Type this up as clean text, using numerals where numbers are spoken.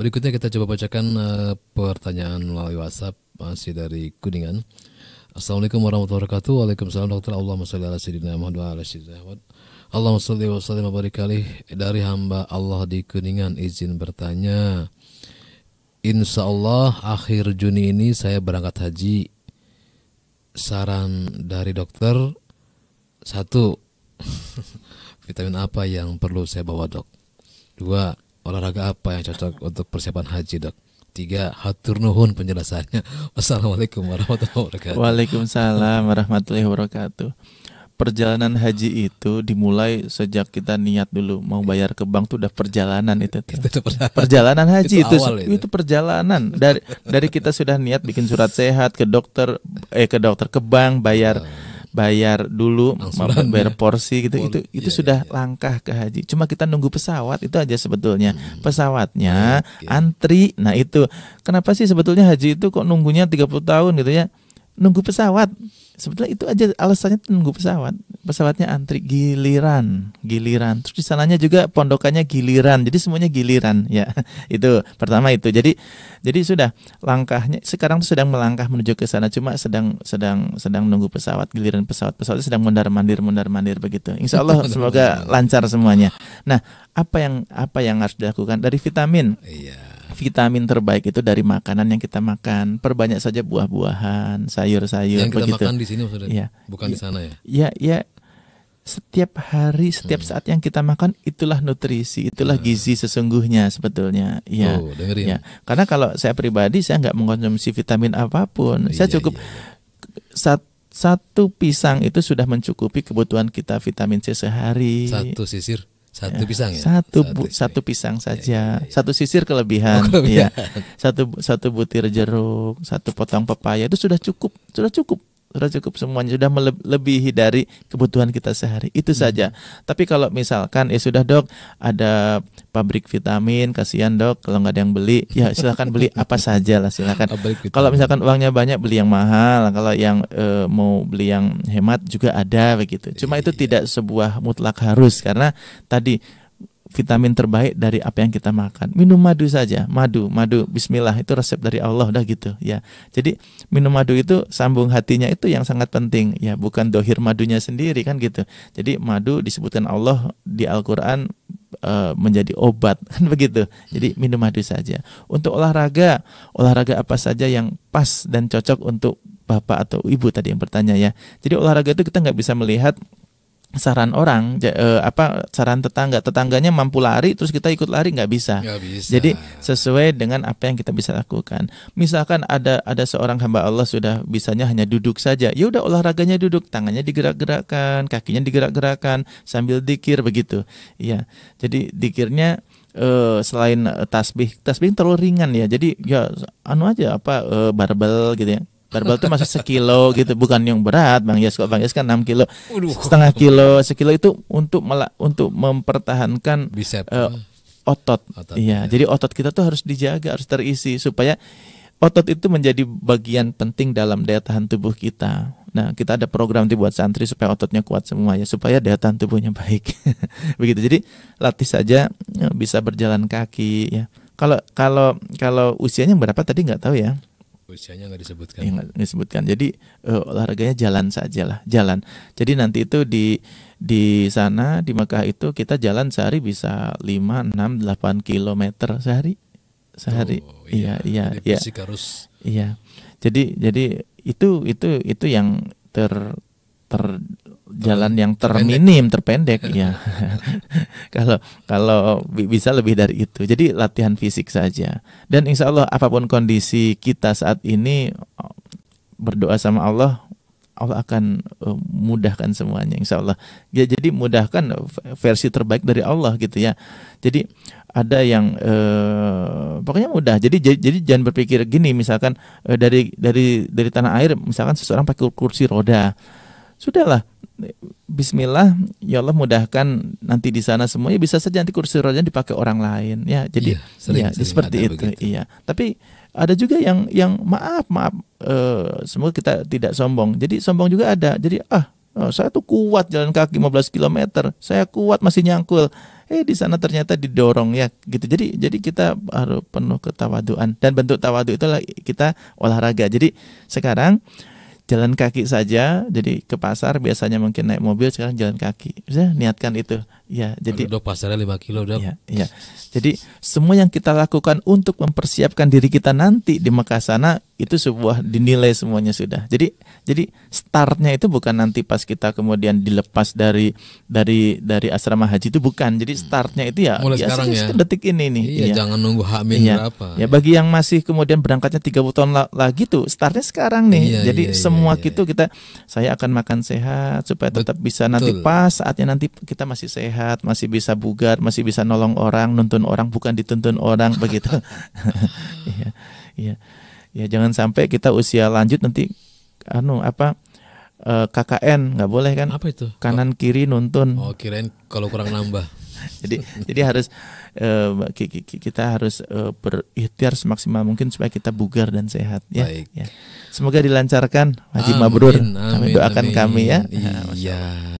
Berikutnya kita coba bacakan pertanyaan melalui WhatsApp, masih dari Kuningan. Assalamualaikum warahmatullahi wabarakatuh. Waalaikumsalam warahmatullahi wabarakatuh. Allahumma salli wa sallim wa barik alaih. Dari hamba Allah di Kuningan izin bertanya. Insya Allah akhir Juni ini saya berangkat haji. Saran dari dokter, satu, vitamin apa yang perlu saya bawa, dok? Dua, olahraga apa yang cocok untuk persiapan haji, dok? Tiga, hatur nuhun penjelasannya. Wassalamualaikum warahmatullahi wabarakatuh. Waalaikumsalam warahmatullahi wabarakatuh. Perjalanan haji itu dimulai sejak kita niat dulu mau bayar ke bank, tuh udah perjalanan itu. Perjalanan haji itu perjalanan dari kita sudah niat bikin surat sehat ke dokter, ke bank, bayar dulu, bayar porsi gitu. Itu sudah langkah ke haji. Cuma kita nunggu pesawat itu aja sebetulnya. Pesawatnya antri. Nah, itu kenapa sih sebetulnya haji itu kok nunggunya 30 tahun gitu ya? Nunggu pesawat. Sebetulnya itu aja alasannya, nunggu pesawat. Pesawatnya antri, giliran. Terus di sananya juga pondokannya giliran. Jadi semuanya giliran ya. Itu pertama itu. Jadi sudah langkahnya sekarang sedang melangkah menuju ke sana, cuma sedang nunggu pesawat, giliran pesawat. Pesawatnya sedang mondar-mandir begitu. Insya Allah semoga lancar semuanya. Nah, apa yang harus dilakukan dari vitamin? Iya. Vitamin terbaik itu dari makanan yang kita makan. Perbanyak saja buah-buahan, sayur-sayur. Yang kita begitu makan di sini maksudnya, ya, bukan ya, di sana ya? Ya, setiap hari, setiap saat yang kita makan, itulah nutrisi, itulah gizi sesungguhnya sebetulnya. Ya, karena kalau saya pribadi, saya nggak mengkonsumsi vitamin apapun. Saya cukup satu pisang itu sudah mencukupi kebutuhan kita vitamin C sehari. Satu sisir? Satu pisang ya? Satu pisang saja, satu sisir kelebihan. Ya. Satu butir jeruk, satu potong pepaya itu sudah cukup semuanya, sudah melebihi dari kebutuhan kita sehari. Itu saja. Tapi kalau misalkan sudah, dok, ada pabrik vitamin, kasihan dok kalau nggak ada yang beli. Ya silahkan beli apa saja lah, silahkan. Kalau misalkan uangnya banyak, beli yang mahal. Kalau yang mau beli yang hemat juga ada begitu. Cuma itu tidak sebuah mutlak harus, karena tadi vitamin terbaik dari apa yang kita makan. Minum madu saja, madu bismillah, itu resep dari Allah, udah gitu ya. Jadi minum madu itu sambung hatinya, itu yang sangat penting ya, bukan dohir madunya sendiri kan gitu. Jadi madu disebutkan Allah di Al-Qur'an menjadi obat kan begitu. Jadi minum madu saja. Untuk olahraga apa saja yang pas dan cocok untuk bapak atau ibu tadi yang bertanya ya. Jadi olahraga itu kita nggak bisa melihat saran orang, saran tetangganya mampu lari, terus kita ikut lari, nggak bisa. Jadi sesuai dengan apa yang kita bisa lakukan. Misalkan ada seorang hamba Allah sudah bisanya hanya duduk saja, ya udah olahraganya duduk, tangannya digerak-gerakan, kakinya digerak-gerakan sambil dzikir begitu. Iya, jadi dzikirnya selain tasbih terlalu ringan ya. Jadi ya barbel gitu ya. Barbel itu masih sekilo gitu, bukan yang berat. Bang Yas, kok Bang Yas kan 6 kilo, setengah kilo, sekilo itu untuk mempertahankan bicep, otot. Iya, jadi otot kita tuh harus dijaga, harus terisi supaya otot itu menjadi bagian penting dalam daya tahan tubuh kita. Nah, kita ada program dibuat santri supaya ototnya kuat semua ya, supaya daya tahan tubuhnya baik. Begitu. Jadi latih saja, bisa berjalan kaki ya. Kalau usianya berapa tadi nggak tahu ya. Usianya nggak disebutkan. Ya, nggak disebutkan. Jadi olahraganya jalan sajalah, jalan. Jadi nanti itu di sana di Mekah itu kita jalan sehari bisa 5, 6, 8 km sehari. Oh, iya. Fisik harus. Iya. Jadi itu yang jalan yang terminim, terpendek ya. Kalau bisa lebih dari itu. Jadi latihan fisik saja. Dan insya Allah apapun kondisi kita saat ini, berdoa sama Allah akan mudahkan semuanya insya Allah. Ya, jadi mudahkan versi terbaik dari Allah gitu ya. Jadi ada yang pokoknya mudah. Jadi jangan berpikir gini, misalkan dari tanah air, misalkan seseorang pakai kursi roda. Sudahlah, bismillah, ya Allah mudahkan nanti di sana semuanya, bisa saja nanti kursi rodanya dipakai orang lain ya. Jadi sering seperti itu begitu. Iya. Tapi ada juga yang maaf, semoga kita tidak sombong. Jadi sombong juga ada. Jadi saya tuh kuat jalan kaki 15 km. Saya kuat masih nyangkul. di sana ternyata didorong ya gitu. Jadi kita harus penuh ketawaduan, dan bentuk tawadu itulah kita olahraga. Jadi sekarang jalan kaki saja, jadi ke pasar biasanya mungkin naik mobil, sekarang jalan kaki. Bisa niatkan itu. Ya, jadi udah pasarnya 5 kilo udah. Ya, ya. Jadi semua yang kita lakukan untuk mempersiapkan diri kita nanti di Mekah sana itu sebuah dinilai semuanya sudah. Jadi startnya itu bukan nanti pas kita kemudian dilepas dari asrama haji, itu bukan. Jadi startnya itu ya mulai ya, sekarang ya. Detik ini nih. Iya, ya. Jangan nunggu H-min berapa. Ya, bagi yang masih kemudian berangkatnya 30 tahun lagi tuh startnya sekarang nih. Iya, jadi iya, semua iya, gitu iya. Kita saya akan makan sehat supaya tetap bisa nanti pas saatnya nanti kita masih sehat, masih bisa bugar, masih bisa nolong orang, nuntun orang, bukan dituntun orang begitu. Iya. Iya. Ya jangan sampai kita usia lanjut nanti KKN nggak boleh kan? Apa itu? Kanan kiri nuntun. Oh, kirain kalau kurang nambah. Jadi harus kita harus berikhtiar semaksimal mungkin supaya kita bugar dan sehat ya. Baik. Ya. Semoga dilancarkan haji mabrur. Kami doakan kami ya. Iya.